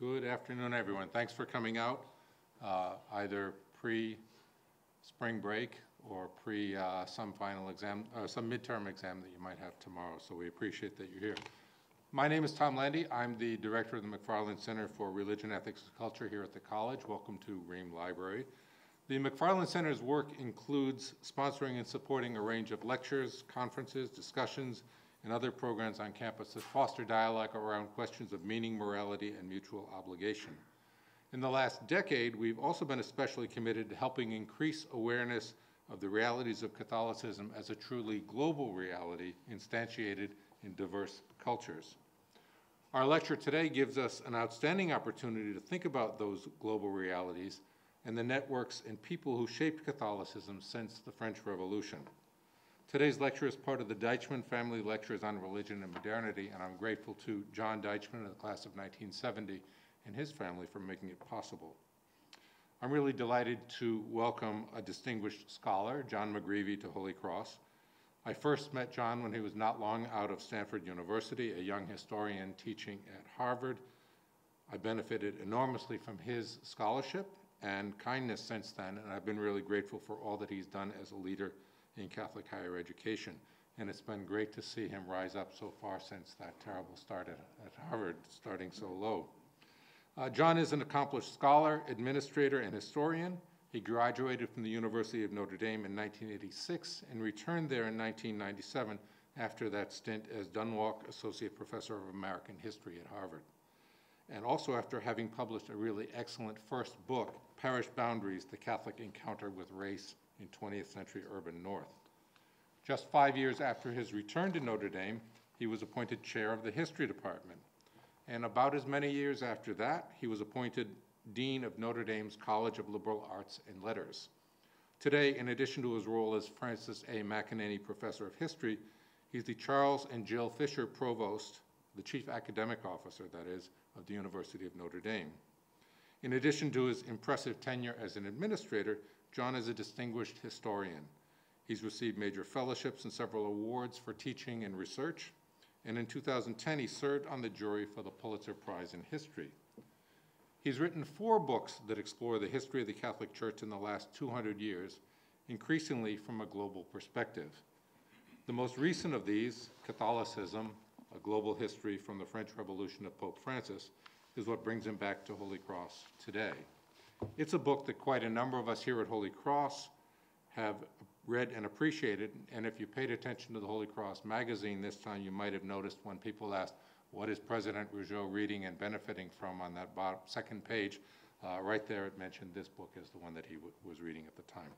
Good afternoon, everyone. Thanks for coming out, either pre-spring break or pre some final exam, some midterm exam that you might have tomorrow. So we appreciate that you're here. My name is Tom Landy. I'm the director of the McFarland Center for Religion, Ethics, and Culture here at the college. Welcome to Ream Library. The McFarland Center's work includes sponsoring and supporting a range of lectures, conferences, discussions, and other programs on campus that foster dialogue around questions of meaning, morality, and mutual obligation. In the last decade, we've also been especially committed to helping increase awareness of the realities of Catholicism as a truly global reality instantiated in diverse cultures. Our lecture today gives us an outstanding opportunity to think about those global realities and the networks and people who shaped Catholicism since the French Revolution. Today's lecture is part of the Deitchman Family Lectures on Religion and Modernity, and I'm grateful to John Deitchman of the class of 1970 and his family for making it possible. I'm really delighted to welcome a distinguished scholar, John McGreevy, to Holy Cross. I first met John when he was not long out of Stanford University, a young historian teaching at Harvard. I benefited enormously from his scholarship and kindness since then, and I've been really grateful for all that he's done as a leader in Catholic higher education, and it's been great to see him rise up so far since that terrible start at Harvard, starting so low. John is an accomplished scholar, administrator, and historian. He graduated from the University of Notre Dame in 1986 and returned there in 1997 after that stint as Dunwalk Associate Professor of American History at Harvard, and also after having published a really excellent first book, Parish Boundaries: The Catholic Encounter with Race in 20th Century Urban North. Just 5 years after his return to Notre Dame, he was appointed chair of the history department. And about as many years after that, he was appointed dean of Notre Dame's College of Liberal Arts and Letters. Today, in addition to his role as Francis A. McEnany Professor of History, he's the Charles and Jill Fisher Provost, the Chief Academic Officer, that is, of the University of Notre Dame. In addition to his impressive tenure as an administrator, John is a distinguished historian. He's received major fellowships and several awards for teaching and research, and in 2010 he served on the jury for the Pulitzer Prize in History. He's written 4 books that explore the history of the Catholic Church in the last 200 years, increasingly from a global perspective. The most recent of these, Catholicism: A Global History from the French Revolution to Pope Francis, is what brings him back to Holy Cross today. It's a book that quite a number of us here at Holy Cross have read and appreciated, and if you paid attention to the Holy Cross magazine this time, you might have noticed when people asked, what is President Rougeau reading and benefiting from, on that bottom, second page, right there it mentioned this book as the one that he was reading at the time.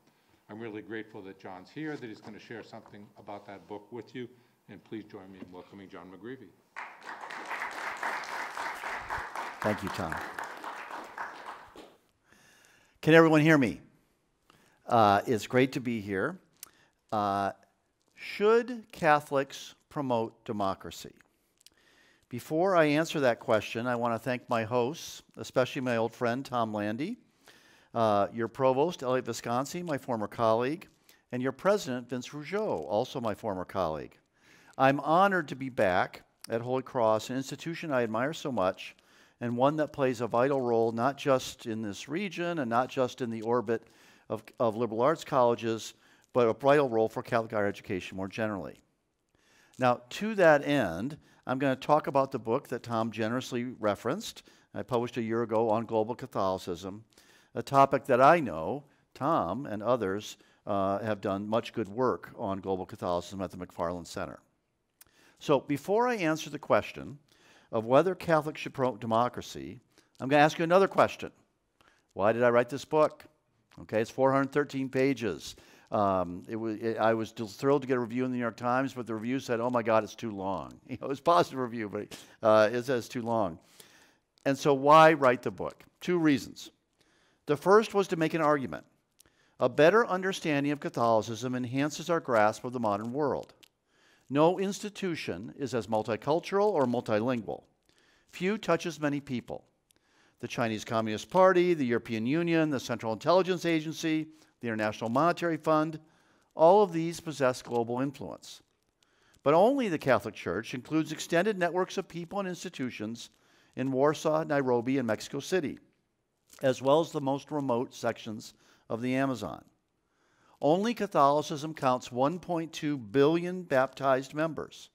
I'm really grateful that John's here, that he's going to share something about that book with you, and please join me in welcoming John McGreevy. Thank you, Tom. Can everyone hear me? It's great to be here. Should Catholics promote democracy? Before I answer that question, I want to thank my hosts, especially my old friend Tom Landy, your provost, Elliot Visconti, my former colleague, and your president, Vince Rougeau, also my former colleague. I'm honored to be back at Holy Cross, an institution I admire so much, and one that plays a vital role not just in this region and not just in the orbit of liberal arts colleges, but a vital role for Catholic higher education more generally. Now, to that end, I'm going to talk about the book that Tom generously referenced, I published a year ago, on global Catholicism, a topic that I know Tom and others have done much good work on global Catholicism at the McFarland Center. So before I answer the question of whether Catholics should promote democracy, I'm going to ask you another question. Why did I write this book? Okay, it's 413 pages. I was thrilled to get a review in the New York Times, but the review said, oh my God, it's too long. You know, it was a positive review, but it says too long. And so why write the book? 2 reasons. The first was to make an argument. A better understanding of Catholicism enhances our grasp of the modern world. No institution is as multicultural or multilingual. Few touch as many people. The Chinese Communist Party, the European Union, the Central Intelligence Agency, the International Monetary Fund, all of these possess global influence. But only the Catholic Church includes extended networks of people and institutions in Warsaw, Nairobi, and Mexico City, as well as the most remote sections of the Amazon. Only Catholicism counts 1.2 billion baptized members,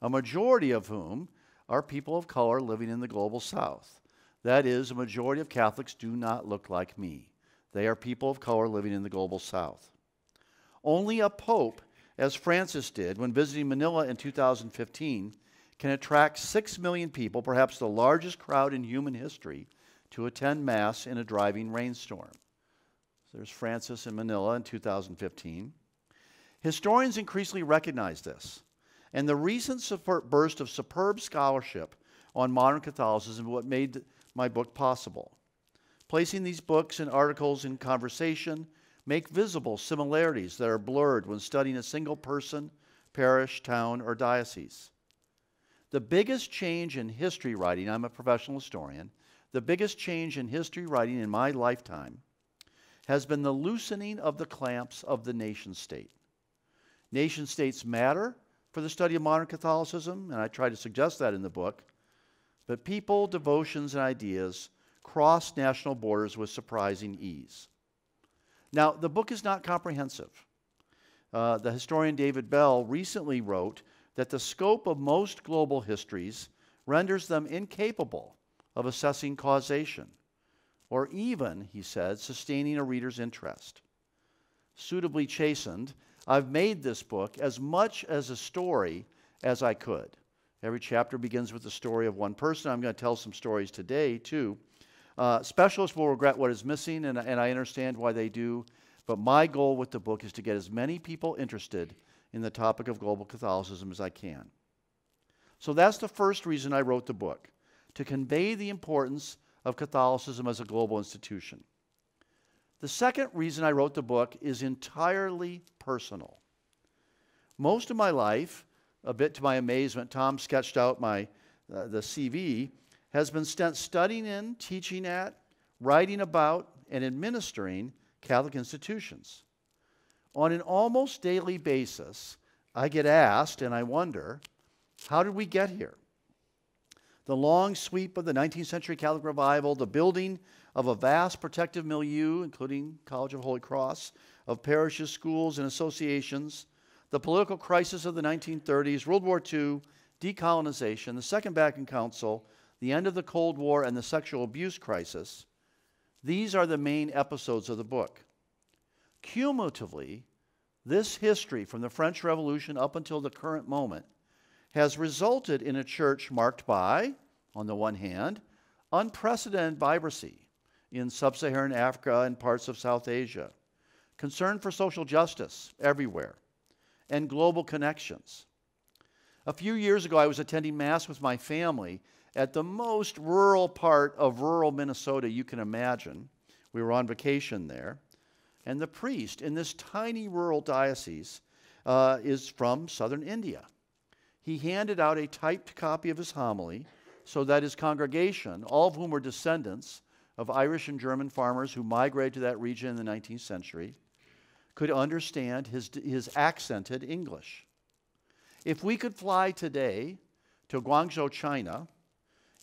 a majority of whom are people of color living in the global South. That is, a majority of Catholics do not look like me. They are people of color living in the global South. Only a pope, as Francis did when visiting Manila in 2015, can attract 6 million people, perhaps the largest crowd in human history, to attend Mass in a driving rainstorm. So there's Francis in Manila in 2015. Historians increasingly recognize this, and the recent burst of superb scholarship on modern Catholicism is what made my book possible. Placing these books and articles in conversation make visible similarities that are blurred when studying a single person, parish, town, or diocese. The biggest change in history writing, I'm a professional historian, the biggest change in history writing in my lifetime has been the loosening of the clamps of the nation state. Nation states matter for the study of modern Catholicism, and I try to suggest that in the book, but people, devotions, and ideas cross national borders with surprising ease. Now, the book is not comprehensive. The historian David Bell recently wrote that the scope of most global histories renders them incapable of assessing causation, or even, he said, sustaining a reader's interest. Suitably chastened, I've made this book as much as a story as I could. Every chapter begins with the story of one person. I'm going to tell some stories today, too. Specialists will regret what is missing, and I understand why they do, but my goal with the book is to get as many people interested in the topic of global Catholicism as I can. So that's the first reason I wrote the book, to convey the importance of Catholicism as a global institution. The second reason I wrote the book is entirely personal. Most of my life, a bit to my amazement, Tom sketched out my the CV, has been spent studying in, teaching at, writing about, and administering Catholic institutions. On an almost daily basis, I get asked, and I wonder, how did we get here? The long sweep of the 19th century Catholic revival, the building of a vast protective milieu, including College of Holy Cross, of parishes, schools, and associations, the political crisis of the 1930s, World War II, decolonization, the Second Vatican Council, the end of the Cold War, and the sexual abuse crisis, these are the main episodes of the book. Cumulatively, this history from the French Revolution up until the current moment has resulted in a church marked by, on the one hand, unprecedented vibrancy in sub-Saharan Africa and parts of South Asia, concern for social justice everywhere, and global connections. A few years ago, I was attending Mass with my family at the most rural part of rural Minnesota you can imagine. We were on vacation there. And the priest in this tiny rural diocese is from southern India. He handed out a typed copy of his homily so that his congregation, all of whom were descendants of Irish and German farmers who migrated to that region in the 19th century, could understand his accented English. If we could fly today to Guangzhou, China,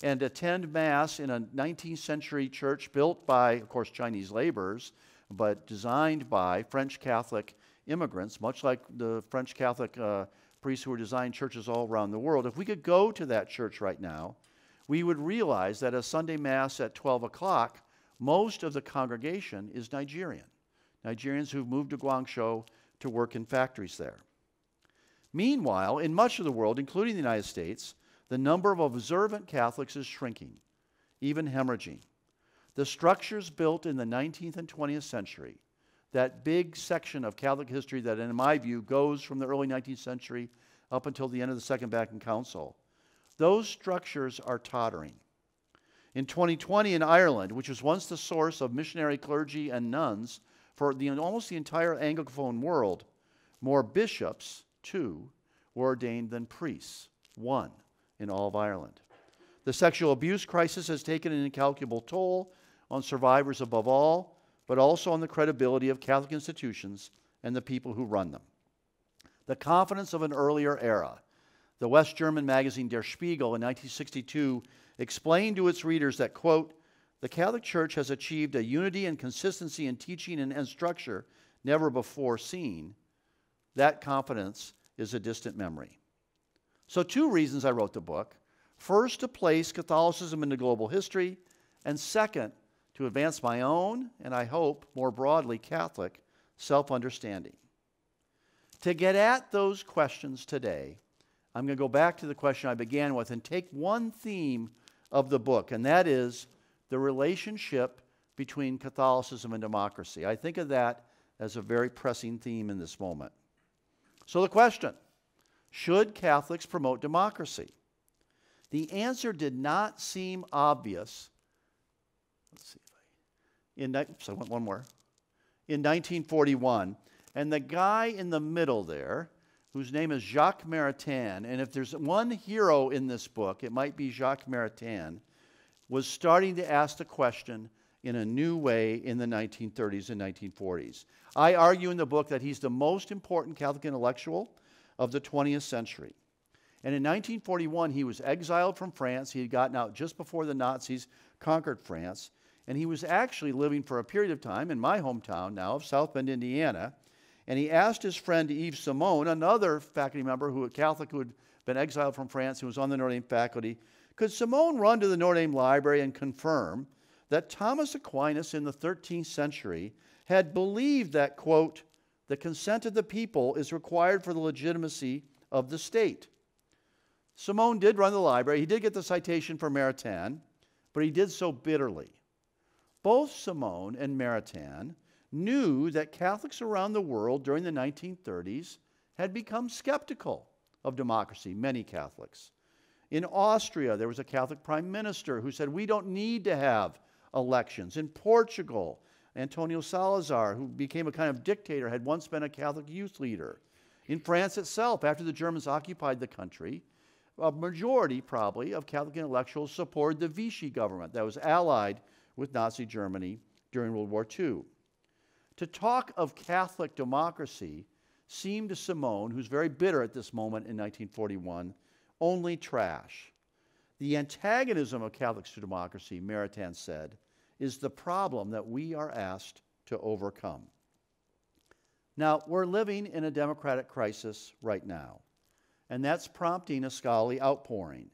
and attend Mass in a 19th century church built by, of course, Chinese laborers, but designed by French Catholic immigrants, much like the French Catholic priests who were designing churches all around the world, if we could go to that church right now, we would realize that a Sunday Mass at 12 o'clock, most of the congregation is Nigerian, Nigerians who've moved to Guangzhou to work in factories there. Meanwhile, in much of the world, including the United States, the number of observant Catholics is shrinking, even hemorrhaging. The structures built in the 19th and 20th century, that big section of Catholic history that, in my view, goes from the early 19th century up until the end of the Second Vatican Council, those structures are tottering. In 2020 in Ireland, which was once the source of missionary clergy and nuns for almost the entire Anglophone world, more bishops, 2, were ordained than priests, 1. In all of Ireland. The sexual abuse crisis has taken an incalculable toll on survivors above all, but also on the credibility of Catholic institutions and the people who run them. The confidence of an earlier era. The West German magazine Der Spiegel in 1962 explained to its readers that, quote, the Catholic Church has achieved a unity and consistency in teaching and structure never before seen. That confidence is a distant memory. So two reasons I wrote the book. First, to place Catholicism into global history, and second, to advance my own, and I hope more broadly Catholic, self-understanding. To get at those questions today, I'm going to go back to the question I began with and take one theme of the book, and that is the relationship between Catholicism and democracy. I think of that as a very pressing theme in this moment. So the question, should Catholics promote democracy? The answer did not seem obvious. Let's see if I, oops, I went one more. In 1941, and the guy in the middle there, whose name is Jacques Maritain, and if there's one hero in this book, it might be Jacques Maritain, was starting to ask the question in a new way in the 1930s and 1940s. I argue in the book that he's the most important Catholic intellectual of the 20th century. And in 1941, he was exiled from France. He had gotten out just before the Nazis conquered France. And he was actually living for a period of time in my hometown now of South Bend, Indiana. And he asked his friend Yves Simone, another faculty member, who a Catholic who had been exiled from France, who was on the Notre Dame faculty, could Simone run to the Notre Dame library and confirm that Thomas Aquinas in the 13th century had believed that, quote, the consent of the people is required for the legitimacy of the state. Simone did run the library. He did get the citation for Maritain, but he did so bitterly. Both Simone and Maritain knew that Catholics around the world during the 1930s had become skeptical of democracy, many Catholics. In Austria, there was a Catholic prime minister who said, we don't need to have elections. In Portugal, Antonio Salazar, who became a kind of dictator, had once been a Catholic youth leader. In France itself, after the Germans occupied the country, a majority, probably, of Catholic intellectuals supported the Vichy government that was allied with Nazi Germany during World War II. To talk of Catholic democracy seemed to Simone, who's very bitter at this moment in 1941, only trash. The antagonism of Catholics to democracy, Maritain said, is the problem that we are asked to overcome. Now, we're living in a democratic crisis right now. And that's prompting a scholarly outpouring.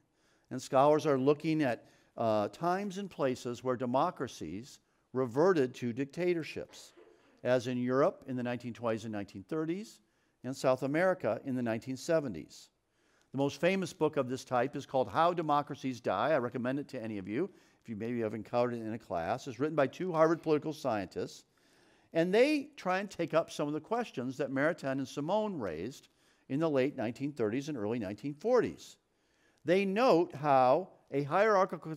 And scholars are looking at times and places where democracies reverted to dictatorships, as in Europe in the 1920s and 1930s, and South America in the 1970s. The most famous book of this type is called How Democracies Die. I recommend it to any of you, if you maybe have encountered it in a class. It's written by two Harvard political scientists. And they try and take up some of the questions that Maritain and Simone raised in the late 1930s and early 1940s. They note how a hierarchical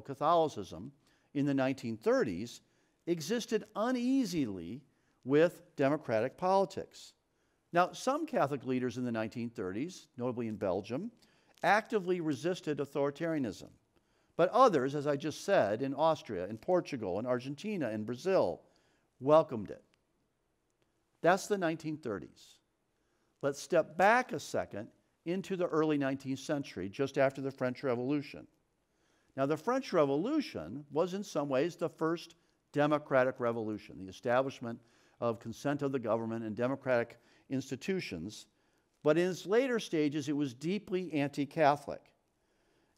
Catholicism in the 1930s existed uneasily with democratic politics. Now, some Catholic leaders in the 1930s, notably in Belgium, actively resisted authoritarianism. But others, as I just said, in Austria, in Portugal, in Argentina, in Brazil, welcomed it. That's the 1930s. Let's step back a second into the early 19th century, just after the French Revolution. Now, the French Revolution was in some ways the first democratic revolution, the establishment of consent of the government and democratic institutions, but in its later stages, it was deeply anti-Catholic.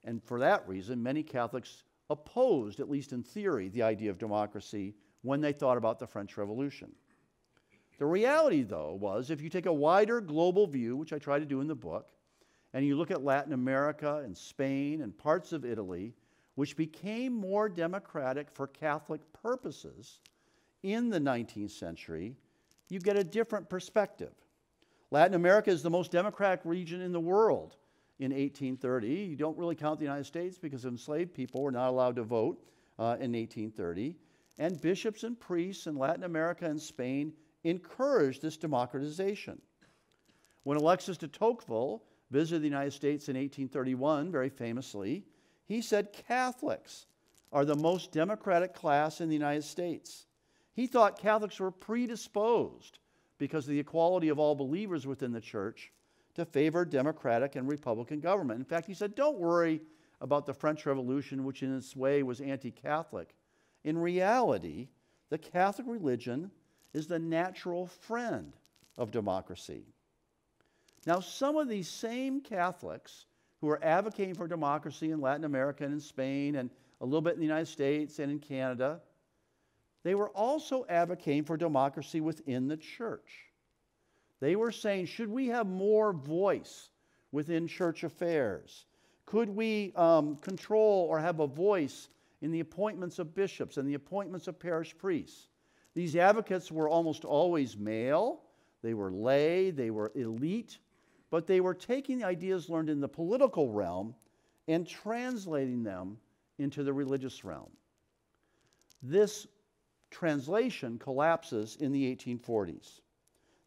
And for that reason, many Catholics opposed, at least in theory, the idea of democracy when they thought about the French Revolution. The reality, though, was if you take a wider global view, which I try to do in the book, and you look at Latin America and Spain and parts of Italy, which became more democratic for Catholic purposes in the 19th century, you get a different perspective. Latin America is the most democratic region in the world in 1830. You don't really count the United States because enslaved people were not allowed to vote in 1830. And bishops and priests in Latin America and Spain encouraged this democratization. When Alexis de Tocqueville visited the United States in 1831, very famously, he said Catholics are the most democratic class in the United States. He thought Catholics were predisposed, because of the equality of all believers within the church, to favor democratic and republican government. In fact, he said, don't worry about the French Revolution, which in its way was anti-Catholic. In reality, the Catholic religion is the natural friend of democracy. Now, some of these same Catholics who are advocating for democracy in Latin America and in Spain and a little bit in the United States and in Canada, they were also advocating for democracy within the church. They were saying, should we have more voice within church affairs? Could we control or have a voice in the appointments of bishops and the appointments of parish priests? These advocates were almost always male. They were lay, they were elite, but they were taking the ideas learned in the political realm and translating them into the religious realm. This translation collapses in the 1840s.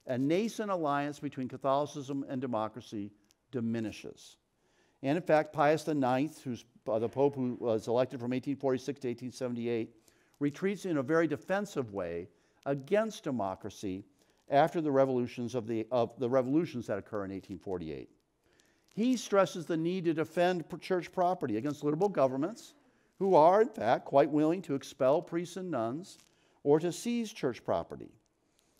A nascent alliance between Catholicism and democracy diminishes. And in fact, Pius IX, who's the Pope who was elected from 1846 to 1878, retreats in a very defensive way against democracy after the revolutions that occur in 1848. He stresses the need to defend church property against liberal governments who are, in fact, quite willing to expel priests and nuns or to seize church property.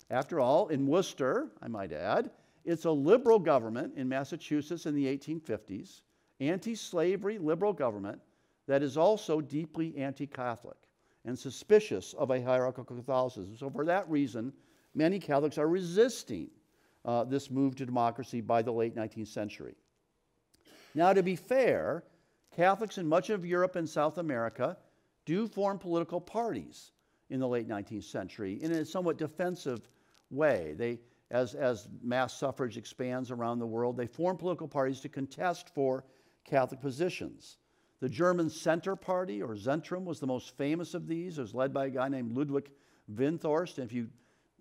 After all, in Worcester, I might add, it's a liberal government in Massachusetts in the 1850s, anti-slavery liberal government that is also deeply anti-Catholic and suspicious of a hierarchical Catholicism. So for that reason, many Catholics are resisting this move to democracy by the late 19th century. Now, to be fair, Catholics in much of Europe and South America do form political parties in the late 19th century in a somewhat defensive way. They, as mass suffrage expands around the world, they form political parties to contest for Catholic positions. The German Center Party, or Zentrum, was the most famous of these. It was led by a guy named Ludwig Windthorst, and if you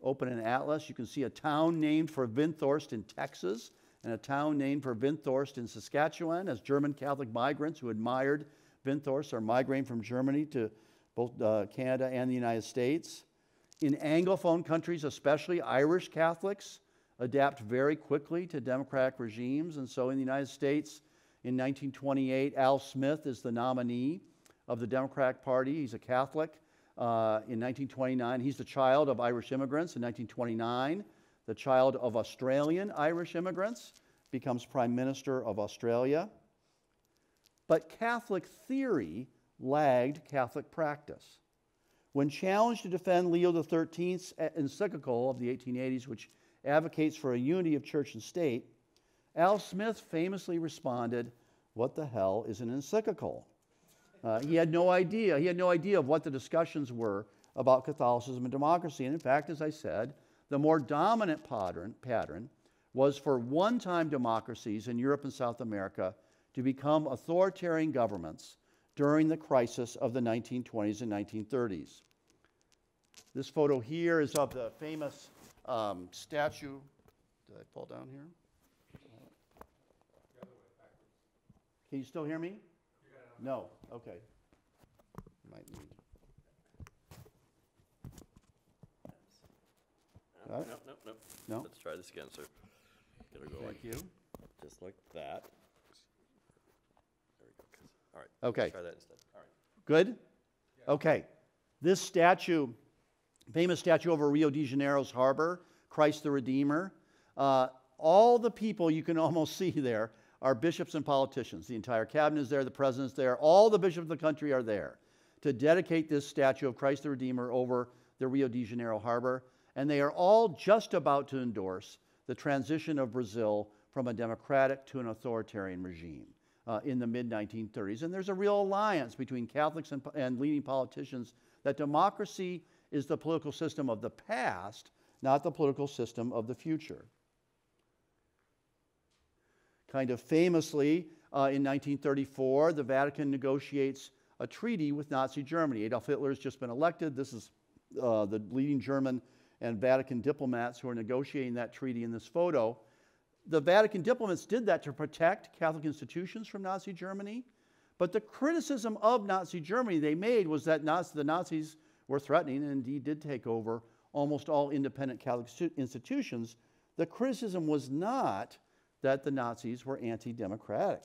open an atlas, you can see a town named for Windthorst in Texas and a town named for Windthorst in Saskatchewan, as German Catholic migrants who admired Windthorst are migrating from Germany to both Canada and the United States. In Anglophone countries, especially Irish Catholics, adapt very quickly to democratic regimes. And so in the United States, in 1928, Al Smith is the nominee of the Democratic Party. He's a Catholic. In 1929, he's the child of Irish immigrants. In 1929, the child of Australian Irish immigrants becomes Prime Minister of Australia. But Catholic theory lagged Catholic practice. When challenged to defend Leo XIII's encyclical of the 1880s, which advocates for a unity of church and state, Al Smith famously responded, "What the hell is an encyclical?" He had no idea. He had no idea of what the discussions were about Catholicism and democracy. And in fact, as I said, the more dominant pattern was for one-time democracies in Europe and South America to become authoritarian governments during the crisis of the 1920s and 1930s. This photo here is of the famous statue. Did I fall down here? Can you still hear me? No, okay. Might need. No. Let's try this again, sir. It'll go like you. Just like that. There we go. All right. Okay. Let's try that instead. All right. Good? Yeah. Okay. This statue, famous statue over Rio de Janeiro's harbor, Christ the Redeemer. All the people you can almost see there are bishops and politicians. The entire cabinet is there, the president's there, all the bishops of the country are there to dedicate this statue of Christ the Redeemer over the Rio de Janeiro harbor, and they are all just about to endorse the transition of Brazil from a democratic to an authoritarian regime in the mid-1930s. And there's a real alliance between Catholics and leading politicians that democracy is the political system of the past, not the political system of the future. Kind of famously, in 1934, the Vatican negotiates a treaty with Nazi Germany. Adolf Hitler has just been elected. This is the leading German and Vatican diplomats who are negotiating that treaty in this photo. The Vatican diplomats did that to protect Catholic institutions from Nazi Germany. But the criticism of Nazi Germany they made was that the Nazis were threatening and indeed did take over almost all independent Catholic institutions. The criticism was not that the Nazis were anti-democratic.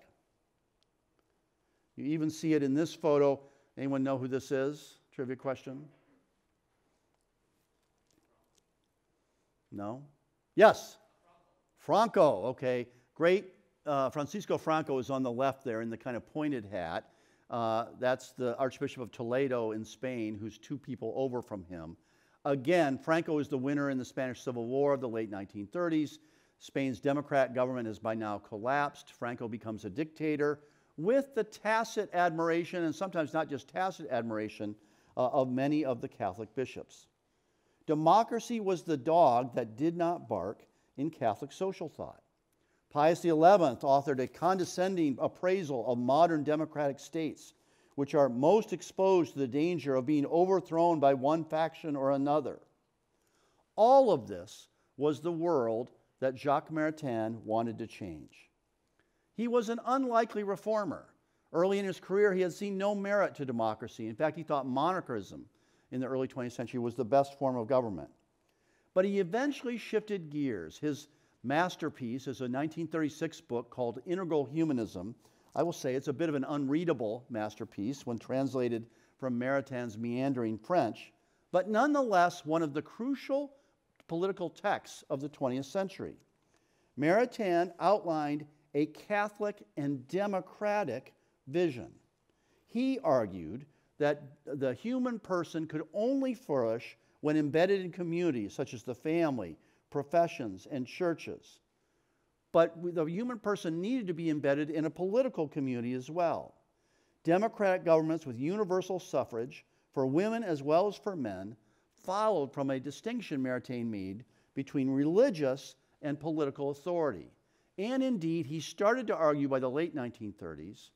You even see it in this photo. Anyone know who this is? Trivia question. No? Yes. Franco. Okay. Great. Francisco Franco is on the left there in the kind of pointed hat. That's the Archbishop of Toledo in Spain, who's two people over from him. Again, Franco is the winner in the Spanish Civil War of the late 1930s. Spain's Democrat government has by now collapsed. Franco becomes a dictator with the tacit admiration, and sometimes not just tacit admiration, of many of the Catholic bishops. Democracy was the dog that did not bark in Catholic social thought. Pius XI authored a condescending appraisal of modern democratic states, which are most exposed to the danger of being overthrown by one faction or another. All of this was the world that Jacques Maritain wanted to change. He was an unlikely reformer. Early in his career, he had seen no merit to democracy. In fact, he thought monarchism in the early 20th century was the best form of government. But he eventually shifted gears. His masterpiece is a 1936 book called Integral Humanism. I will say it's a bit of an unreadable masterpiece when translated from Maritain's meandering French, but nonetheless one of the crucial political texts of the 20th century. Maritain outlined a Catholic and democratic vision. He argued that the human person could only flourish when embedded in communities such as the family, professions, and churches. But the human person needed to be embedded in a political community as well. Democratic governments with universal suffrage for women as well as for men followed from a distinction Maritain made between religious and political authority. And indeed, he started to argue by the late 1930s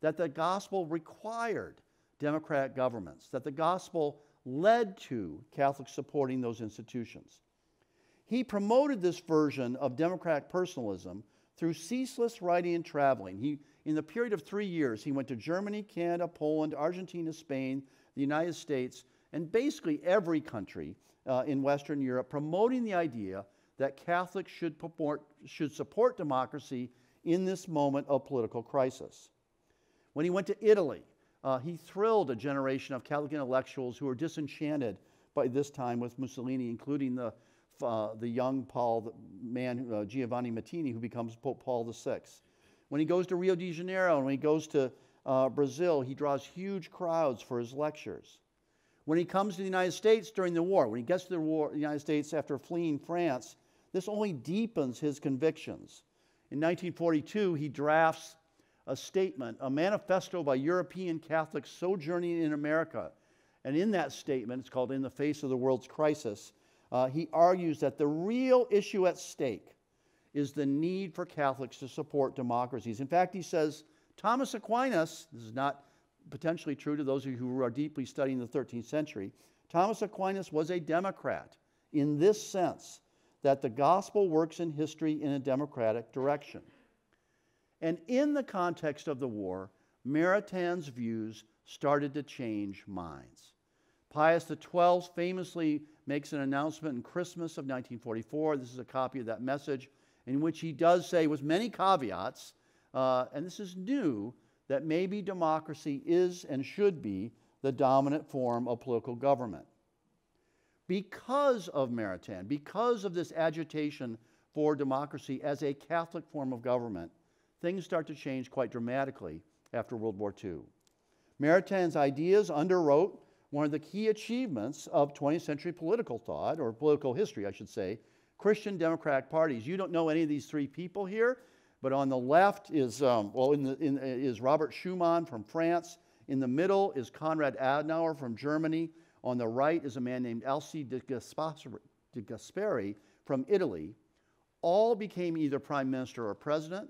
that the gospel required democratic governments, that the gospel led to Catholics supporting those institutions. He promoted this version of democratic personalism through ceaseless writing and traveling. In the period of 3 years, he went to Germany, Canada, Poland, Argentina, Spain, the United States, and basically every country in Western Europe, promoting the idea that Catholics should support democracy in this moment of political crisis. When he went to Italy, he thrilled a generation of Catholic intellectuals who were disenchanted by this time with Mussolini, including the young Giovanni Mattini, who becomes Pope Paul VI. When he goes to Rio de Janeiro and when he goes to Brazil, he draws huge crowds for his lectures. When he comes to the United States during the war, when he gets to the United States after fleeing France, this only deepens his convictions. In 1942, he drafts a statement, a manifesto by European Catholics sojourning in America. And in that statement, it's called In the Face of the World's Crisis, he argues that the real issue at stake is the need for Catholics to support democracies. In fact, he says, Thomas Aquinas, this is not potentially true to those of you who are deeply studying the 13th century, Thomas Aquinas was a democrat in this sense, that the gospel works in history in a democratic direction. And in the context of the war, Maritain's views started to change minds. Pius XII famously makes an announcement in Christmas of 1944. This is a copy of that message, in which he does say, with many caveats, and this is new, that maybe democracy is and should be the dominant form of political government. Because of Maritain, because of this agitation for democracy as a Catholic form of government, things start to change quite dramatically after World War II. Maritain's ideas underwrote one of the key achievements of 20th century political thought, or political history, I should say, Christian democratic parties. You don't know any of these three people here, but on the left is, is Robert Schuman from France. In the middle is Konrad Adenauer from Germany. On the right is a man named Alcide De Gasperi from Italy. All became either prime minister or president.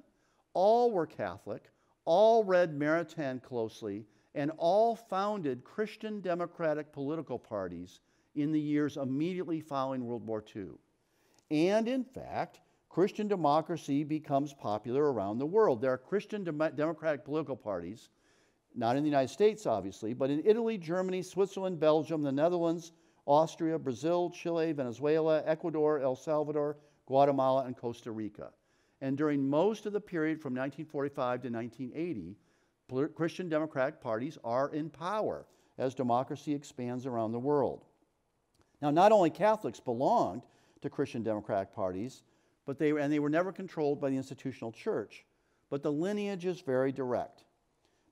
All were Catholic. All read Maritain closely, and all founded Christian democratic political parties in the years immediately following World War II. And in fact, Christian democracy becomes popular around the world. There are Christian democratic political parties, not in the United States, obviously, but in Italy, Germany, Switzerland, Belgium, the Netherlands, Austria, Brazil, Chile, Venezuela, Ecuador, El Salvador, Guatemala, and Costa Rica. And during most of the period from 1945 to 1980, Christian democratic parties are in power as democracy expands around the world. Now, not only Catholics belonged to Christian democratic parties, but they were never controlled by the institutional church, but the lineage is very direct.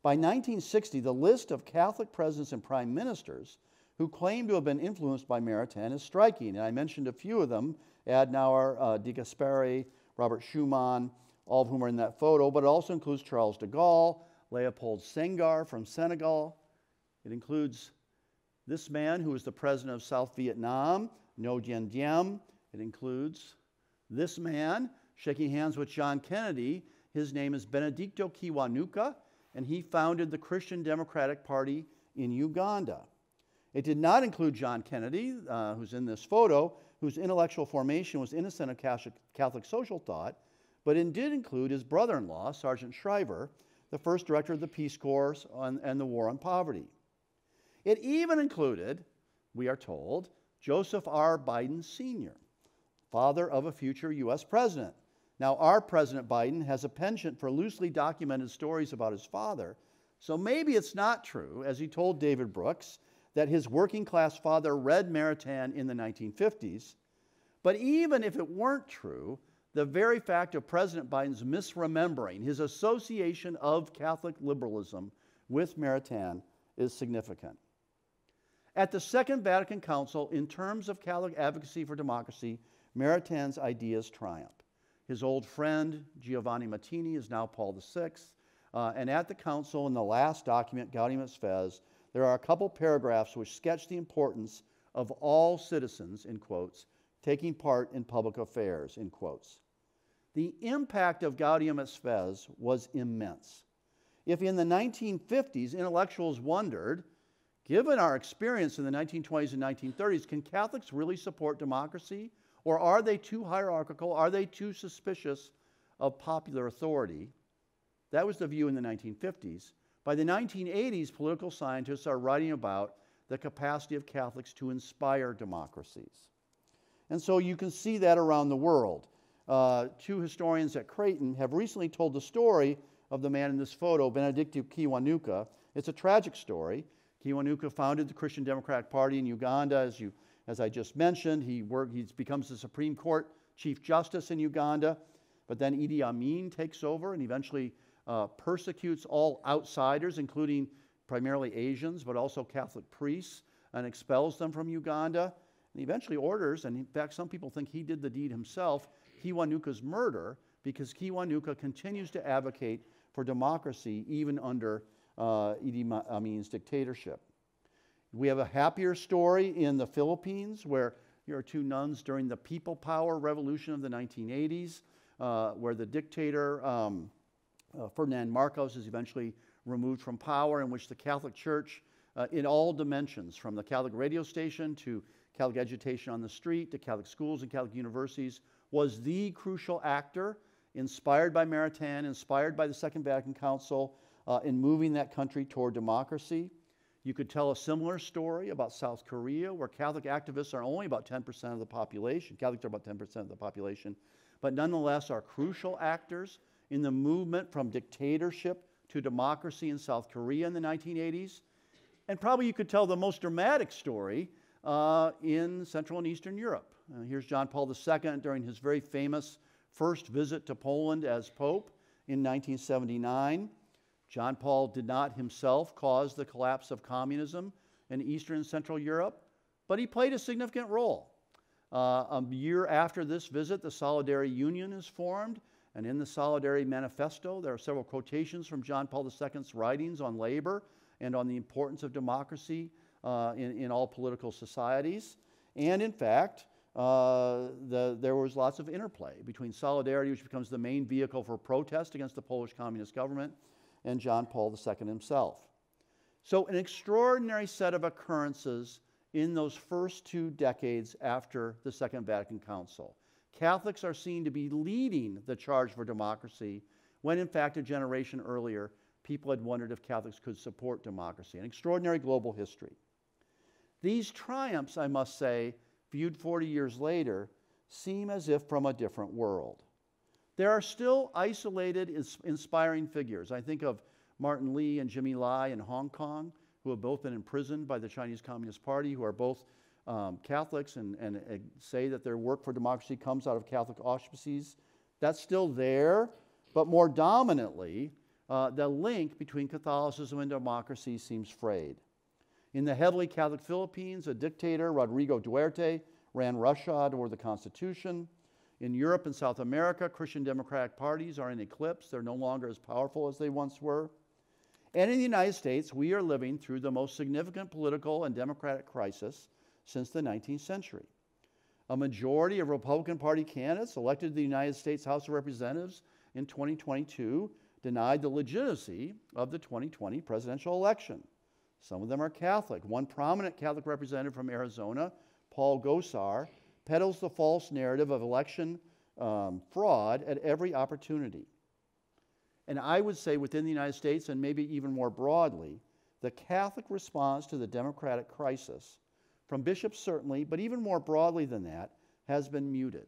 By 1960, the list of Catholic presidents and prime ministers who claim to have been influenced by Maritain is striking, and I mentioned a few of them, Adenauer, de Gasperi, Robert Schuman, all of whom are in that photo, but it also includes Charles de Gaulle, Leopold Senghor from Senegal. It includes this man who was the president of South Vietnam, Ngo Dinh Diem. It includes this man shaking hands with John Kennedy. His name is Benedicto Kiwanuka, and he founded the Christian Democratic Party in Uganda. It did not include John Kennedy, who's in this photo, whose intellectual formation was innocent of Catholic social thought, but it did include his brother-in-law, Sergeant Shriver, the first director of the Peace Corps and the War on Poverty. It even included, we are told, Joseph R. Biden Sr., father of a future U.S. president. Now, our President Biden has a penchant for loosely documented stories about his father, so maybe it's not true, as he told David Brooks, that his working-class father read Maritain in the 1950s. But even if it weren't true, the very fact of President Biden's misremembering his association of Catholic liberalism with Maritain is significant. At the Second Vatican Council, in terms of Catholic advocacy for democracy, Maritain's ideas triumphed. His old friend, Giovanni Mattini, is now Paul VI. And at the council, in the last document, Gaudium et Spes, there are a couple paragraphs which sketch the importance of all citizens, in quotes, taking part in public affairs, in quotes. The impact of Gaudium et Spes was immense. If in the 1950s intellectuals wondered, given our experience in the 1920s and 1930s, can Catholics really support democracy? Or are they too hierarchical? Are they too suspicious of popular authority? That was the view in the 1950s. By the 1980s, political scientists are writing about the capacity of Catholics to inspire democracies. And so you can see that around the world. Two historians at Creighton have recently told the story of the man in this photo, Benedicto Kiwanuka. It's a tragic story. Kiwanuka founded the Christian Democratic Party in Uganda, as I just mentioned. He becomes the Supreme Court Chief Justice in Uganda, but then Idi Amin takes over and eventually persecutes all outsiders, including primarily Asians, but also Catholic priests, and expels them from Uganda. And eventually orders, and in fact some people think he did the deed himself, Kiwanuka's murder, because Kiwanuka continues to advocate for democracy even under Idi Amin's dictatorship. We have a happier story in the Philippines, where there are two nuns during the People Power Revolution of the 1980s, where the dictator, Ferdinand Marcos, is eventually removed from power, in which the Catholic Church, in all dimensions, from the Catholic radio station to Catholic agitation on the street to Catholic schools and Catholic universities, was the crucial actor, inspired by Maritain, inspired by the Second Vatican Council, in moving that country toward democracy. You could tell a similar story about South Korea, where Catholic activists are only about 10% of the population. Catholics are about 10% of the population, but nonetheless are crucial actors in the movement from dictatorship to democracy in South Korea in the 1980s. And probably you could tell the most dramatic story in Central and Eastern Europe. Here's John Paul II during his very famous first visit to Poland as Pope in 1979. John Paul did not himself cause the collapse of communism in Eastern and Central Europe, but he played a significant role. A year after this visit, the Solidary Union is formed, and in the Solidary Manifesto, there are several quotations from John Paul II's writings on labor and on the importance of democracy in all political societies. And in fact, there was lots of interplay between Solidarity, which becomes the main vehicle for protest against the Polish communist government, and John Paul II himself. So an extraordinary set of occurrences in those first two decades after the Second Vatican Council. Catholics are seen to be leading the charge for democracy, when in fact a generation earlier people had wondered if Catholics could support democracy. An extraordinary global history. These triumphs, I must say, viewed 40 years later, seem as if from a different world. There are still isolated, inspiring figures. I think of Martin Lee and Jimmy Lai in Hong Kong, who have both been imprisoned by the Chinese Communist Party, who are both Catholics and say that their work for democracy comes out of Catholic auspices. That's still there, but more dominantly, the link between Catholicism and democracy seems frayed. In the heavily Catholic Philippines, a dictator, Rodrigo Duarte, ran roughshod over the Constitution. In Europe and South America, Christian democratic parties are in eclipse. They're no longer as powerful as they once were. And in the United States, we are living through the most significant political and democratic crisis since the 19th century. A majority of Republican Party candidates elected to the United States House of Representatives in 2022 denied the legitimacy of the 2020 presidential election. Some of them are Catholic. One prominent Catholic representative from Arizona, Paul Gosar, peddles the false narrative of election fraud at every opportunity. And I would say within the United States, and maybe even more broadly, the Catholic response to the democratic crisis, from bishops certainly, but even more broadly than that, has been muted.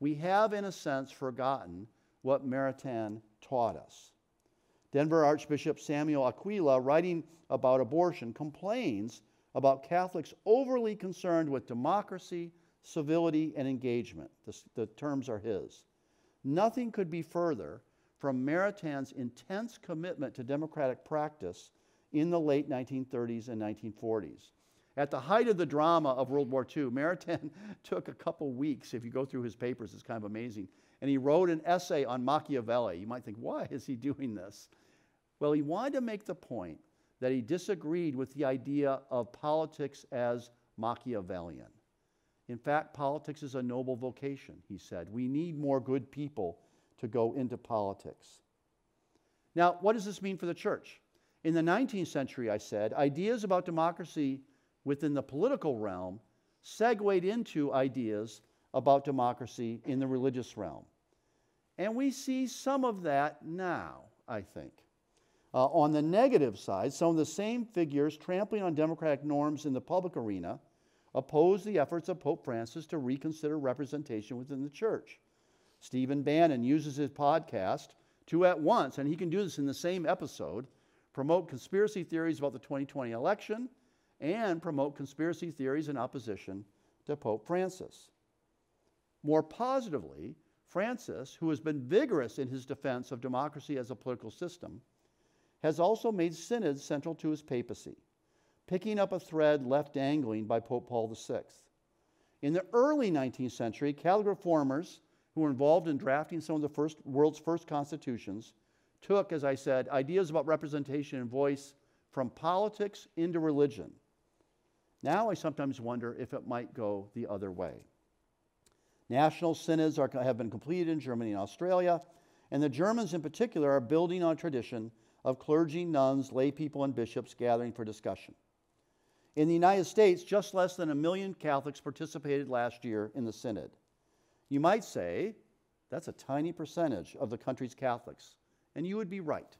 We have, in a sense, forgotten what Maritain taught us. Denver Archbishop Samuel Aquila, writing about abortion, complains about Catholics overly concerned with democracy, civility, and engagement. The terms are his. Nothing could be further from Maritain's intense commitment to democratic practice in the late 1930s and 1940s. At the height of the drama of World War II, Maritain took a couple weeks, if you go through his papers, it's kind of amazing, and he wrote an essay on Machiavelli. You might think, why is he doing this? Well, he wanted to make the point that he disagreed with the idea of politics as Machiavellian. In fact, politics is a noble vocation, he said. We need more good people to go into politics. Now, what does this mean for the church? In the 19th century, I said, ideas about democracy within the political realm segued into ideas about democracy in the religious realm. And we see some of that now, I think. On the negative side, some of the same figures trampling on democratic norms in the public arena opposed the efforts of Pope Francis to reconsider representation within the church. Stephen Bannon uses his podcast, Two at Once, and he can do this in the same episode, promote conspiracy theories about the 2020 election and promote conspiracy theories in opposition to Pope Francis. More positively, Francis, who has been vigorous in his defense of democracy as a political system, has also made synods central to his papacy, picking up a thread left dangling by Pope Paul VI. In the early 19th century, Catholic reformers who were involved in drafting some of the world's first constitutions took, as I said, ideas about representation and voice from politics into religion. Now I sometimes wonder if it might go the other way. National synods have been completed in Germany and Australia, and the Germans in particular are building on a tradition of clergy, nuns, lay people, and bishops gathering for discussion. In the United States, just less than 1 million Catholics participated last year in the synod. You might say, that's a tiny percentage of the country's Catholics, and you would be right.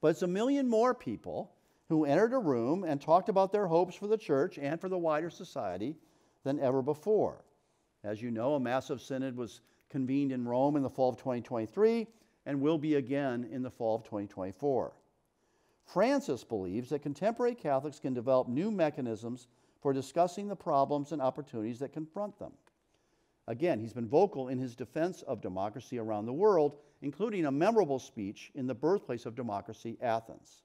But it's 1 million more people who entered a room and talked about their hopes for the church and for the wider society than ever before. As you know, a massive synod was convened in Rome in the fall of 2023 and will be again in the fall of 2024. Francis believes that contemporary Catholics can develop new mechanisms for discussing the problems and opportunities that confront them. Again, he's been vocal in his defense of democracy around the world, including a memorable speech in the birthplace of democracy, Athens.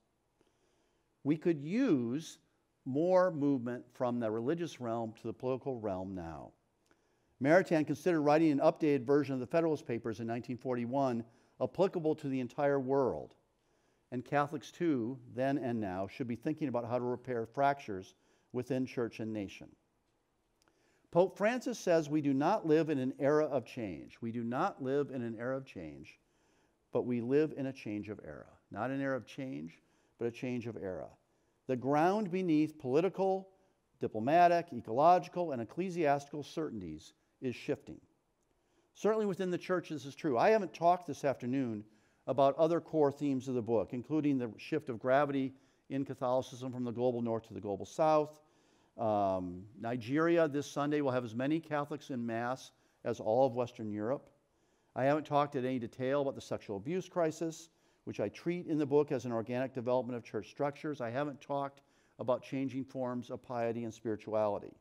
We could use more movement from the religious realm to the political realm now. Maritain considered writing an updated version of the Federalist Papers in 1941 applicable to the entire world. And Catholics too, then and now, should be thinking about how to repair fractures within church and nation. Pope Francis says we do not live in an era of change. We do not live in an era of change, but we live in a change of era. Not an era of change, but a change of era. The ground beneath political, diplomatic, ecological, and ecclesiastical certainties is shifting. Certainly within the church, this is true. I haven't talked this afternoon about other core themes of the book, including the shift of gravity in Catholicism from the global north to the global south. Nigeria this Sunday will have as many Catholics in Mass as all of Western Europe. I haven't talked in any detail about the sexual abuse crisis, which I treat in the book as an organic development of church structures, I haven't talked about changing forms of piety and spirituality.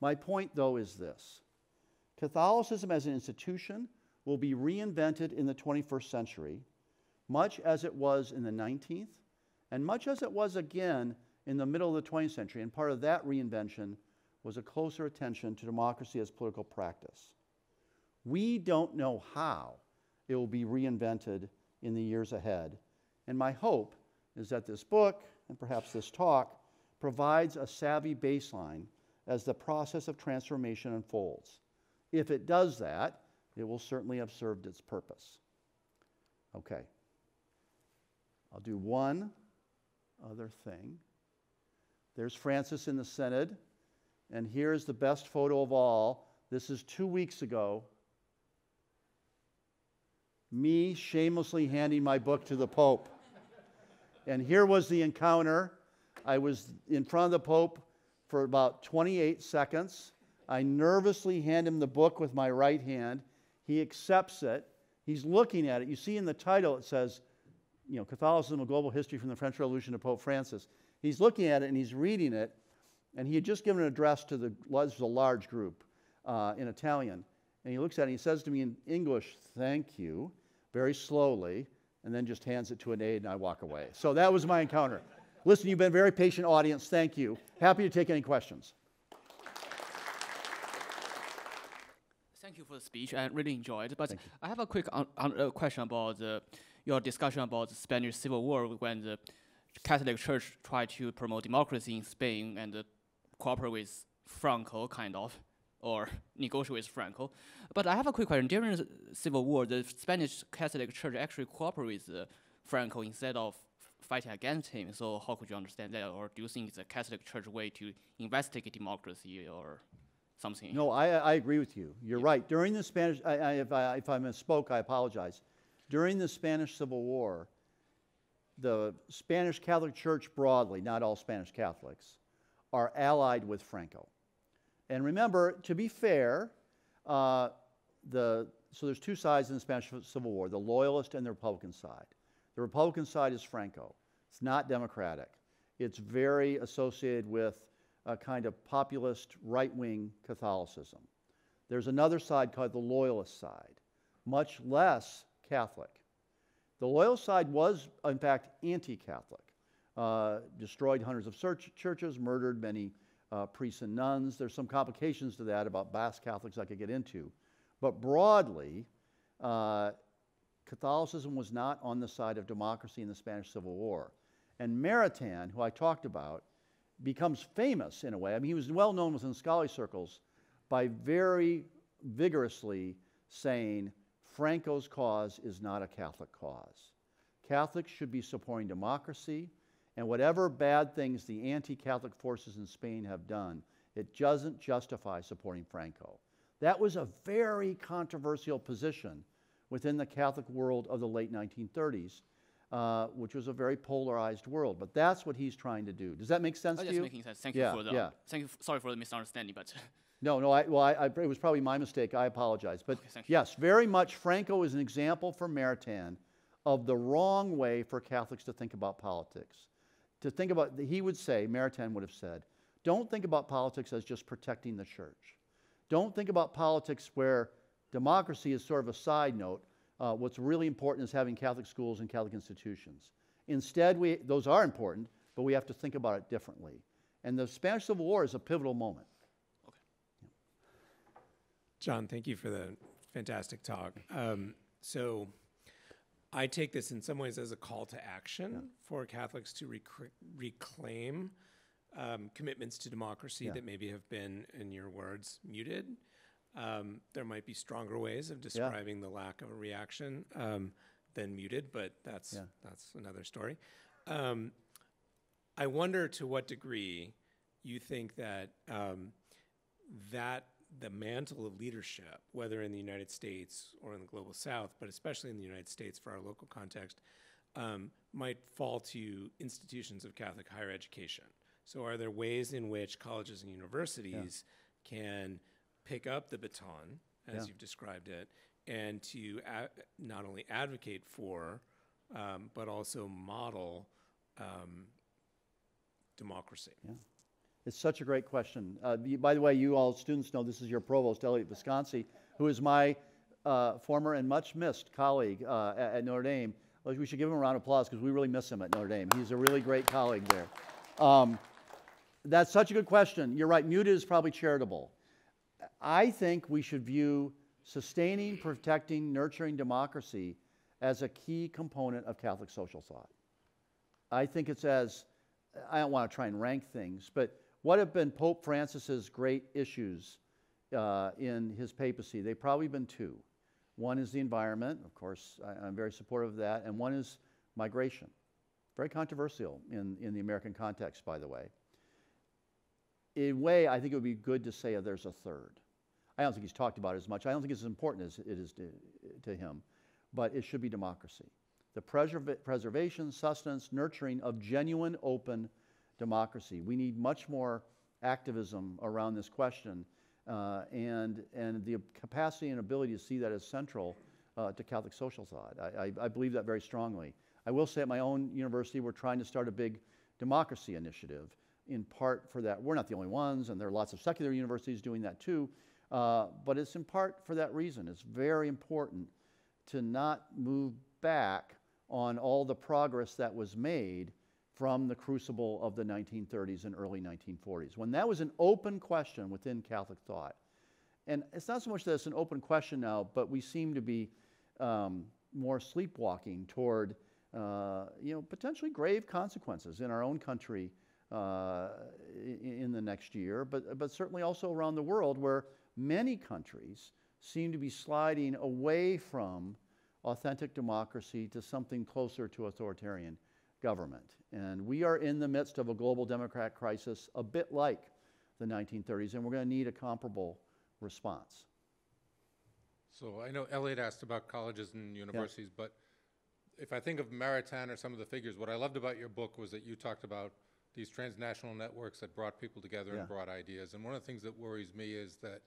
My point, though, is this. Catholicism as an institution will be reinvented in the 21st century, much as it was in the 19th, and much as it was again in the middle of the 20th century, and part of that reinvention was a closer attention to democracy as political practice. We don't know how it will be reinvented in the years ahead, and my hope is that this book, and perhaps this talk, provides a savvy baseline as the process of transformation unfolds. If it does that, it will certainly have served its purpose. Okay. I'll do one other thing. There's Francis in the Synod, and here's the best photo of all. This is 2 weeks ago. Me shamelessly handing my book to the Pope. And here was the encounter. I was in front of the Pope for about 28 seconds. I nervously hand him the book with my right hand. He accepts it. He's looking at it. You see in the title it says, you know, Catholicism: A Global History from the French Revolution to Pope Francis. He's looking at it and he's reading it, and he had just given an address to the large group in Italian. And he looks at it and he says to me in English, "Thank you," very slowly, and then just hands it to an aide and I walk away. So that was my encounter. Listen, you've been a very patient audience. Thank you. Happy to take any questions. Thank you for the speech. I really enjoyed it. But I have a quick question about your discussion about the Spanish Civil War, when the Catholic Church tried to promote democracy in Spain and cooperate with Franco, kind of, or negotiate with Franco. But I have a quick question. During the Civil War, the Spanish Catholic Church actually cooperated with Franco instead of fighting against him. So how could you understand that? Or do you think it's a Catholic Church way to investigate democracy or something? No, I agree with you. You're right. During the Spanish, if I misspoke, I apologize. During the Spanish Civil War, the Spanish Catholic Church broadly, not all Spanish Catholics, are allied with Franco. And remember, to be fair, so there's two sides in the Spanish Civil War, the Loyalist and the Republican side. The Republican side is Franco. It's not democratic. It's very associated with a kind of populist right-wing Catholicism. There's another side called the Loyalist side, much less Catholic. The Loyalist side was, in fact, anti-Catholic. Destroyed hundreds of churches, murdered many priests and nuns. There's some complications to that about Basque Catholics I could get into. But broadly, Catholicism was not on the side of democracy in the Spanish Civil War. And Maritain, who I talked about, becomes famous in a way. I mean, he was well known within scholarly circles by very vigorously saying, Franco's cause is not a Catholic cause. Catholics should be supporting democracy, and whatever bad things the anti-Catholic forces in Spain have done, it doesn't justify supporting Franco. That was a very controversial position within the Catholic world of the late 1930s, which was a very polarized world. But that's what he's trying to do. Does that make sense to you? Making sense. Thank you for the. Thank you. Sorry for the misunderstanding, but. No, it was probably my mistake. I apologize. But okay, yes, very much Franco is an example for Maritain of the wrong way for Catholics to think about politics. To think about, he would say, Maritain would have said, don't think about politics as just protecting the church. Don't think about politics where democracy is sort of a side note. What's really important is having Catholic schools and Catholic institutions. Instead, those are important, but we have to think about it differently. And the Spanish Civil War is a pivotal moment. John, thank you for the fantastic talk. So I take this in some ways as a call to action for Catholics to reclaim commitments to democracy that maybe have been, in your words, muted. There might be stronger ways of describing the lack of a reaction than muted, but that's another story. I wonder to what degree you think that the mantle of leadership, whether in the United States or in the global South, but especially in the United States for our local context, might fall to institutions of Catholic higher education. So are there ways in which colleges and universities can pick up the baton, as you've described it, and to not only advocate for but also model democracy? Yeah. It's such a great question. By the way, you all students know this is your provost, Elliot Visconti, who is my former and much missed colleague at Notre Dame. We should give him a round of applause because we really miss him at Notre Dame. He's a really great colleague there. That's such a good question. You're right, muted is probably charitable. I think we should view sustaining, protecting, nurturing democracy as a key component of Catholic social thought. I think it's as, I don't want to try and rank things, but what have been Pope Francis's great issues in his papacy? They've probably been two. One is the environment, of course, I'm very supportive of that, and one is migration. Very controversial in the American context, by the way. In a way, I think it would be good to say there's a third. I don't think he's talked about it as much. I don't think it's as important as it is to him, but it should be democracy. The preservation, sustenance, nurturing of genuine open democracy. We need much more activism around this question and the capacity and ability to see that as central to Catholic social thought. I believe that very strongly. I will say at my own university, we're trying to start a big democracy initiative in part for that. We're not the only ones, and there are lots of secular universities doing that too, but it's in part for that reason. It's very important to not move back on all the progress that was made from the crucible of the 1930s and early 1940s, when that was an open question within Catholic thought. And it's not so much that it's an open question now, but we seem to be more sleepwalking toward you know, potentially grave consequences in our own country in the next year, but certainly also around the world, where many countries seem to be sliding away from authentic democracy to something closer to authoritarian government. And we are in the midst of a global democratic crisis a bit like the 1930s, and we're going to need a comparable response. So I know Elliot asked about colleges and universities, yeah. But if I think of Maritain or some of the figures, what I loved about your book was that you talked about these transnational networks that brought people together, yeah, and brought ideas. And one of the things that worries me is that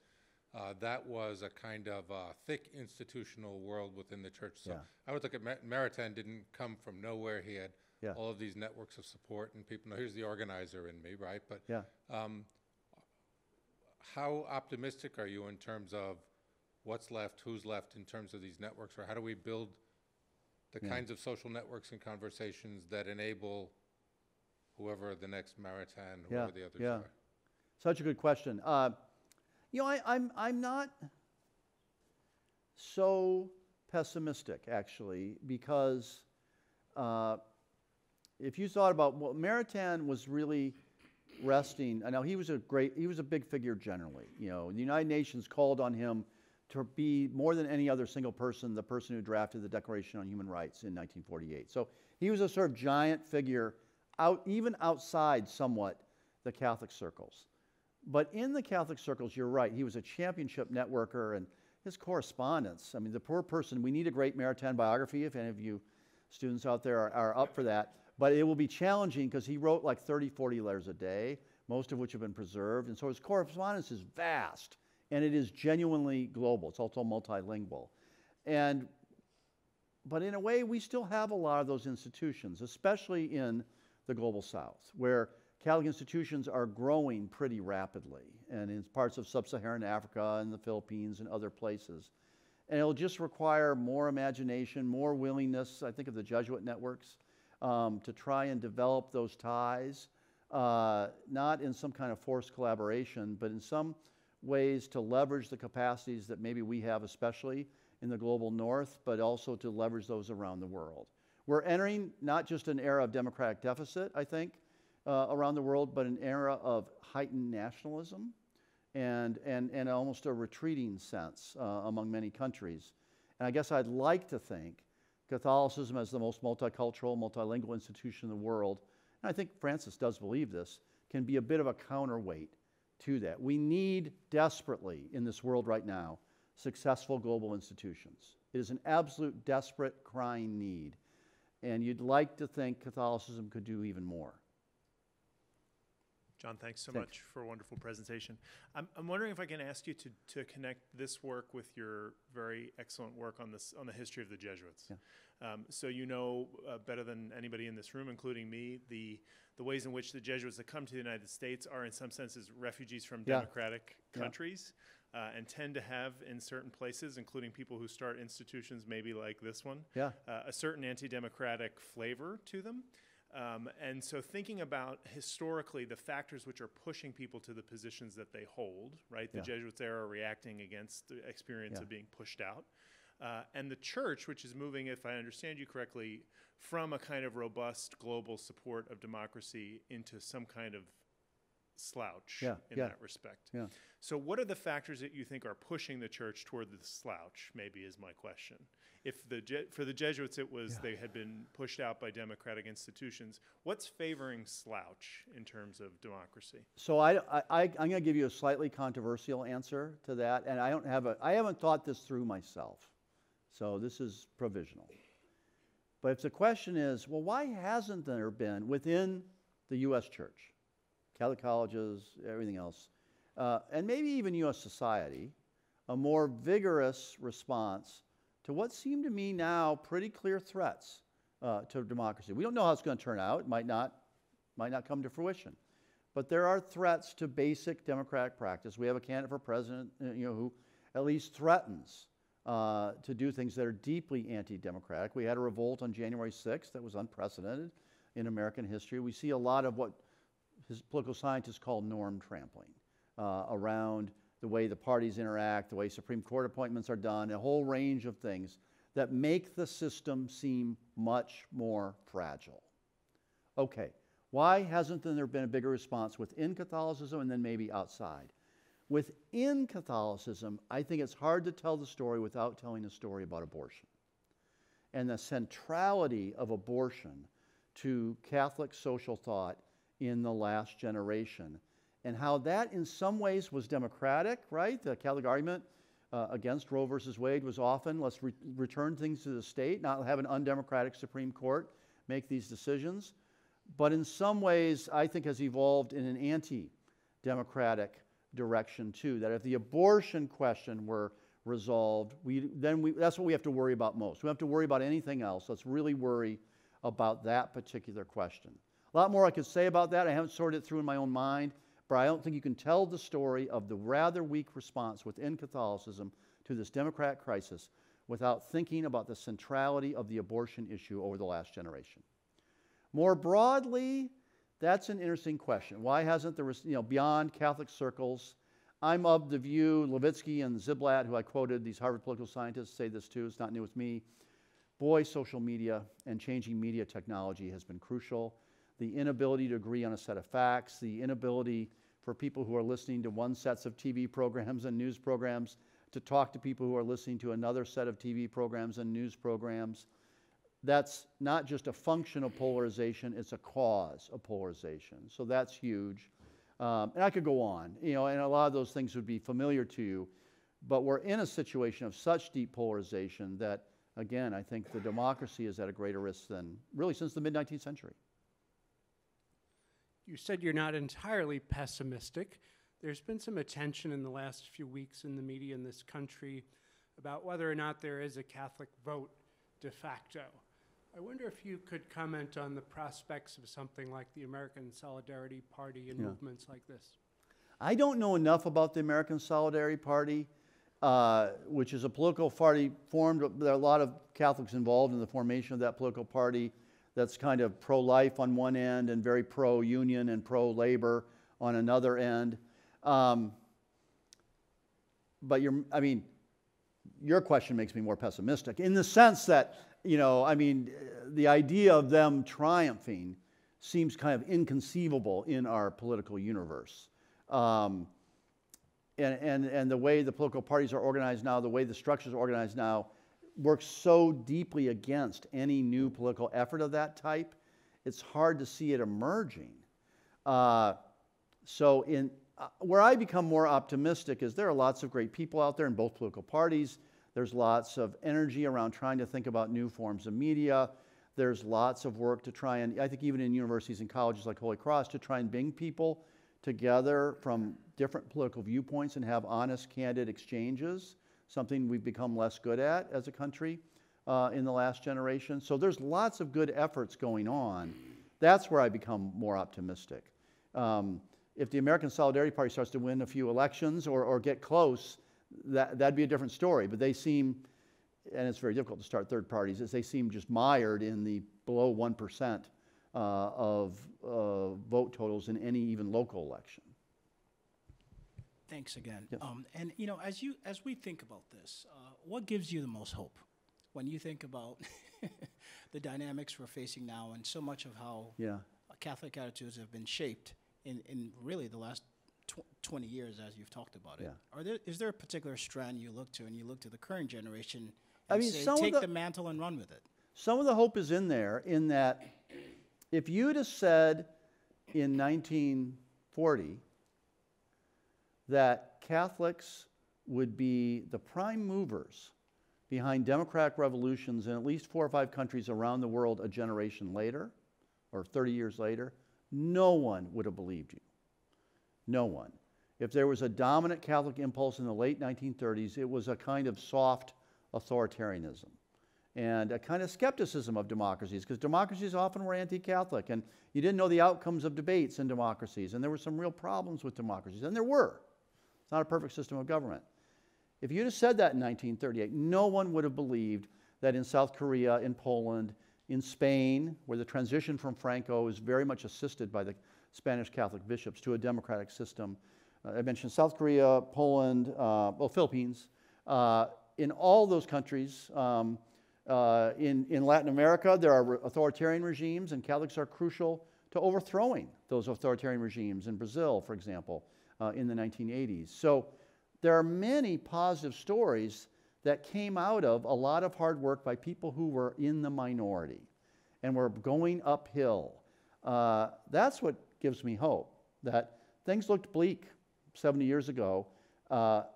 that was a kind of thick institutional world within the church. So yeah. I would look at Maritain didn't come from nowhere. He had, yeah, all of these networks of support and people. Now, here's the organizer in me, right? But yeah. How optimistic are you in terms of what's left, who's left in terms of these networks, or how do we build the, yeah, kinds of social networks and conversations that enable whoever the next Maritain, whoever, yeah, the others, yeah, are? Such a good question. You know, I'm not so pessimistic, actually, because if you thought about what Maritain was really resting, now he was a big figure generally. You know, the United Nations called on him to be more than any other single person, the person who drafted the Declaration on Human Rights in 1948. So he was a sort of giant figure, even outside somewhat the Catholic circles. But in the Catholic circles, you're right, he was a championship networker, and his correspondence, I mean, the poor person, we need a great Maritain biography, if any of you students out there are up for that, but it will be challenging because he wrote like 30, 40 letters a day, most of which have been preserved, and so his correspondence is vast, and it is genuinely global. It's also multilingual. But in a way, we still have a lot of those institutions, especially in the Global South, where Catholic institutions are growing pretty rapidly, and in parts of sub-Saharan Africa and the Philippines and other places. And it'll just require more imagination, more willingness, I think, of the Jesuit networks to try and develop those ties, not in some kind of forced collaboration, but in some ways to leverage the capacities that maybe we have, especially in the global north, but also to leverage those around the world. We're entering not just an era of democratic deficit, I think, around the world, but an era of heightened nationalism and almost a retreating sense among many countries. And I guess I'd like to think Catholicism as the most multicultural, multilingual institution in the world, and I think Francis does believe this, can be a bit of a counterweight to that. We need desperately in this world right now successful global institutions. It is an absolute desperate crying need, and you'd like to think Catholicism could do even more. John, thanks so much for a wonderful presentation. I'm wondering if I can ask you to connect this work with your very excellent work on the history of the Jesuits. Yeah. So you know better than anybody in this room, including me, the ways in which the Jesuits that come to the United States are in some senses refugees from democratic countries and tend to have in certain places, including people who start institutions maybe like this one, a certain anti-democratic flavor to them. And so thinking about historically the factors which are pushing people to the positions that they hold, right? The Jesuits there are reacting against the experience of being pushed out. And the church, which is moving, if I understand you correctly, from a kind of robust global support of democracy into some kind of slouch in that respect. Yeah. So what are the factors that you think are pushing the church toward the slouch, maybe is my question. If the for the Jesuits it was they had been pushed out by democratic institutions, what's favoring slouch in terms of democracy? So I'm going to give you a slightly controversial answer to that, and I haven't thought this through myself, so this is provisional. But if the question is, well, why hasn't there been within the U.S. church, Catholic colleges, everything else, and maybe even U.S. society, a more vigorous response to what seem to me now pretty clear threats to democracy? We don't know how it's going to turn out. It might not come to fruition. But there are threats to basic democratic practice. We have a candidate for president, you know, who at least threatens to do things that are deeply anti-democratic. We had a revolt on January 6th that was unprecedented in American history. We see a lot of what political scientists call norm trampling around the way the parties interact, the way Supreme Court appointments are done, a whole range of things that make the system seem much more fragile. Okay, why hasn't there been a bigger response within Catholicism and then maybe outside? Within Catholicism, I think it's hard to tell the story without telling the story about abortion and the centrality of abortion to Catholic social thought in the last generation, and how that in some ways was democratic, right? The Catholic argument against Roe versus Wade was often, let's return things to the state, not have an undemocratic Supreme Court make these decisions. But in some ways, I think has evolved in an anti-democratic direction too, that if the abortion question were resolved, that's what we have to worry about most. We don't have to worry about anything else. Let's really worry about that particular question. A lot more I could say about that. I haven't sorted it through in my own mind, but I don't think you can tell the story of the rather weak response within Catholicism to this democratic crisis without thinking about the centrality of the abortion issue over the last generation. More broadly, that's an interesting question. Why hasn't there, you know, beyond Catholic circles? I'm of the view, Levitsky and Ziblatt, who I quoted, these Harvard political scientists say this too, it's not new with me. Boy, social media and changing media technology has been crucial. The inability to agree on a set of facts, the inability for people who are listening to one sets of TV programs and news programs to talk to people who are listening to another set of TV programs and news programs. That's not just a function of polarization, it's a cause of polarization. So that's huge. And I could go on, you know, and a lot of those things would be familiar to you, but we're in a situation of such deep polarization that, again, I think the democracy is at a greater risk than really since the mid-19th century. You said you're not entirely pessimistic. There's been some attention in the last few weeks in the media in this country about whether or not there is a Catholic vote de facto. I wonder if you could comment on the prospects of something like the American Solidarity Party and movements like this. I don't know enough about the American Solidarity Party, which is a political party formed. There are a lot of Catholics involved in the formation of that political party. That's kind of pro-life on one end and very pro-union and pro-labor on another end. But I mean, your question makes me more pessimistic in the sense that, you know, I mean, the idea of them triumphing seems kind of inconceivable in our political universe. And the way the political parties are organized now, the way the structures are organized now, works so deeply against any new political effort of that type, it's hard to see it emerging. So where I become more optimistic is there are lots of great people out there in both political parties. There's lots of energy around trying to think about new forms of media. There's lots of work to try and, I think even in universities and colleges like Holy Cross, to try and bring people together from different political viewpoints and have honest, candid exchanges, something we've become less good at as a country in the last generation. So there's lots of good efforts going on. That's where I become more optimistic. If the American Solidarity Party starts to win a few elections or get close, that'd be a different story. But they seem, and it's very difficult to start third parties, as they seem just mired in the below 1% of vote totals in any even local election. Thanks again. Yes. And you know, as we think about this, what gives you the most hope when you think about the dynamics we're facing now and so much of how Catholic attitudes have been shaped in really the last 20 years, as you've talked about it? Is there a particular strand you look to, and you look to the current generation and say, take the mantle and run with it? Some of the hope is in there, in that if you'd have said in 1940 that Catholics would be the prime movers behind democratic revolutions in at least 4 or 5 countries around the world a generation later, or 30 years later, no one would have believed you. No one. If there was a dominant Catholic impulse in the late 1930s, it was a kind of soft authoritarianism and a kind of skepticism of democracies, because democracies often were anti-Catholic, and you didn't know the outcomes of debates in democracies, and there were some real problems with democracies, and there were. It's not a perfect system of government. If you'd have said that in 1938, no one would have believed that in South Korea, in Poland, in Spain, where the transition from Franco is very much assisted by the Spanish Catholic bishops to a democratic system. I mentioned South Korea, Poland, well, Philippines. In all those countries, in Latin America, there are authoritarian regimes, and Catholics are crucial to overthrowing those authoritarian regimes in Brazil, for example, in the 1980s. So there are many positive stories that came out of a lot of hard work by people who were in the minority and were going uphill. That's what gives me hope, that things looked bleak 70 years ago,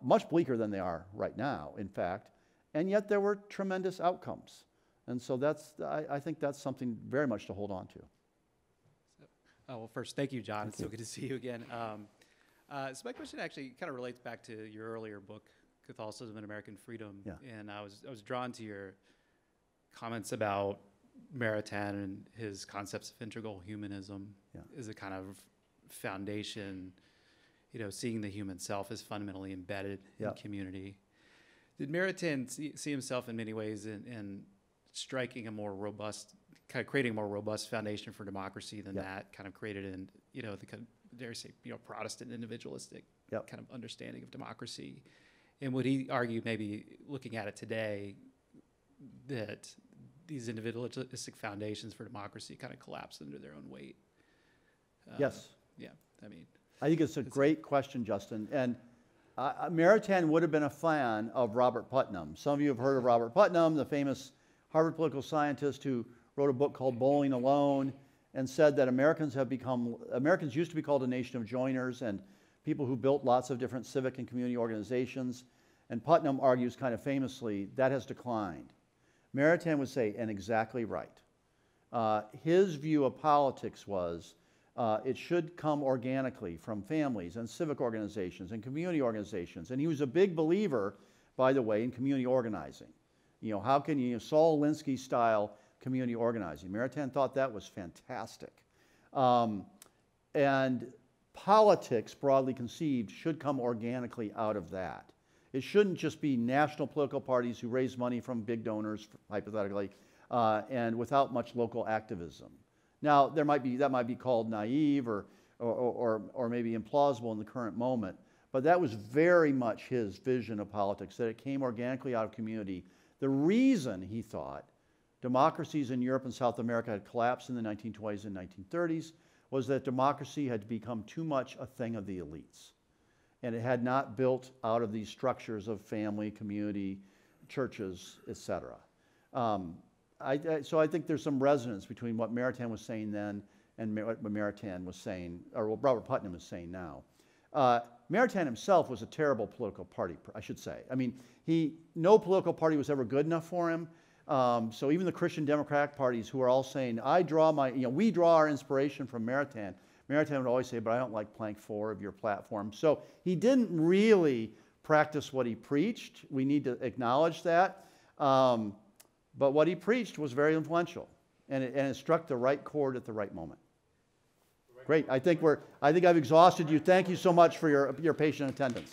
much bleaker than they are right now, in fact, and yet there were tremendous outcomes. And so that's, I think that's something very much to hold on to. So, well, first, thank you, John. Thank you. So good to see you again. So my question actually kind of relates back to your earlier book, Catholicism and American Freedom, and I was drawn to your comments about Maritain and his concepts of integral humanism is a kind of foundation, you know, seeing the human self as fundamentally embedded in community. Did Maritain see himself in many ways in striking a more robust, kind of creating a more robust foundation for democracy than that kind of created in, you know, the dare I say, you know, Protestant individualistic kind of understanding of democracy? And would he argue, maybe looking at it today, that these individualistic foundations for democracy kind of collapse under their own weight? Yes. Yeah, I mean, I think it's a great question, Justin. And Maritain would have been a fan of Robert Putnam. Some of you have heard of Robert Putnam, the famous Harvard political scientist who wrote a book called Bowling Alone and said that Americans used to be called a nation of joiners and people who built lots of different civic and community organizations. And Putnam argues kind of famously, that has declined. Maritain would say, and exactly right. His view of politics was it should come organically from families and civic organizations and community organizations. And he was a big believer, by the way, in community organizing. You know, how can you, Saul Alinsky style community organizing? Maritain thought that was fantastic. And politics, broadly conceived, should come organically out of that. It shouldn't just be national political parties who raise money from big donors, hypothetically, and without much local activism. Now, there might be, that might be called naive or maybe implausible in the current moment, but that was very much his vision of politics, that it came organically out of community. The reason, he thought, democracies in Europe and South America had collapsed in the 1920s and 1930s was that democracy had become too much a thing of the elites, and it had not built out of these structures of family, community, churches, etc. So I think there's some resonance between what Maritain was saying then and what Maritain was saying, or what Robert Putnam is saying now. Maritain himself was a terrible political party, I should say. I mean, no political party was ever good enough for him. So even the Christian Democratic parties, who are all saying, we draw our inspiration from Maritain, Maritain would always say, but I don't like plank 4 of your platform. So he didn't really practice what he preached. We need to acknowledge that. But what he preached was very influential, and it struck the right chord at the right moment. Great. I think I've exhausted you. Thank you so much for your patient attendance.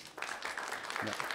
Yeah.